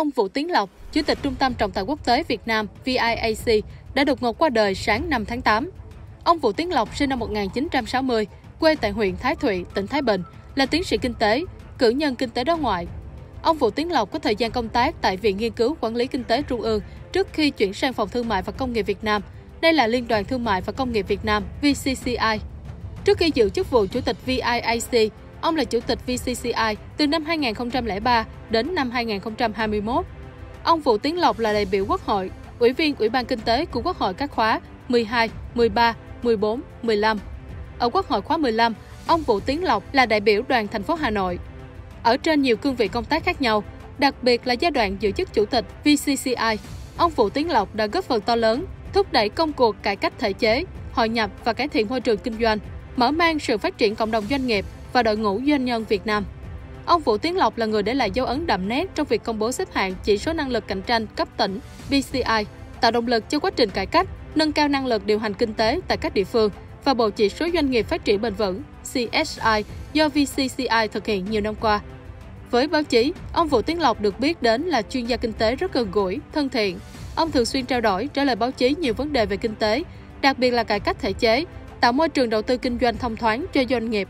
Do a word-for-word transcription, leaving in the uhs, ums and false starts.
Ông Vũ Tiến Lộc, Chủ tịch Trung tâm Trọng tài Quốc tế Việt Nam V I A C, đã đột ngột qua đời sáng năm tháng tám. Ông Vũ Tiến Lộc sinh năm một nghìn chín trăm sáu mươi, quê tại huyện Thái Thụy, tỉnh Thái Bình, là tiến sĩ kinh tế, cử nhân kinh tế đối ngoại. Ông Vũ Tiến Lộc có thời gian công tác tại Viện Nghiên cứu Quản lý Kinh tế Trung ương trước khi chuyển sang Phòng Thương mại và Công nghiệp Việt Nam. Đây là Liên đoàn Thương mại và Công nghiệp Việt Nam V C C I. Trước khi giữ chức vụ Chủ tịch V I A C, ông là Chủ tịch V C C I từ năm hai nghìn không trăm lẻ ba đến năm hai nghìn không trăm hai mươi mốt. Ông Vũ Tiến Lộc là đại biểu Quốc hội, Ủy viên Ủy ban Kinh tế của Quốc hội các khóa mười hai, mười ba, mười bốn, mười lăm. Ở Quốc hội khóa mười lăm, ông Vũ Tiến Lộc là đại biểu đoàn thành phố Hà Nội. Ở trên nhiều cương vị công tác khác nhau, đặc biệt là giai đoạn giữ chức Chủ tịch V C C I, ông Vũ Tiến Lộc đã góp phần to lớn thúc đẩy công cuộc cải cách thể chế, hội nhập và cải thiện môi trường kinh doanh, mở mang sự phát triển cộng đồng doanh nghiệp và đội ngũ doanh nhân Việt Nam. Ông Vũ Tiến Lộc là người để lại dấu ấn đậm nét trong việc công bố xếp hạng chỉ số năng lực cạnh tranh cấp tỉnh P C I, tạo động lực cho quá trình cải cách, nâng cao năng lực điều hành kinh tế tại các địa phương và bộ chỉ số doanh nghiệp phát triển bền vững C S I do V C C I thực hiện nhiều năm qua. Với báo chí, ông Vũ Tiến Lộc được biết đến là chuyên gia kinh tế rất gần gũi, thân thiện. Ông thường xuyên trao đổi, trả lời báo chí nhiều vấn đề về kinh tế, đặc biệt là cải cách thể chế, tạo môi trường đầu tư kinh doanh thông thoáng cho doanh nghiệp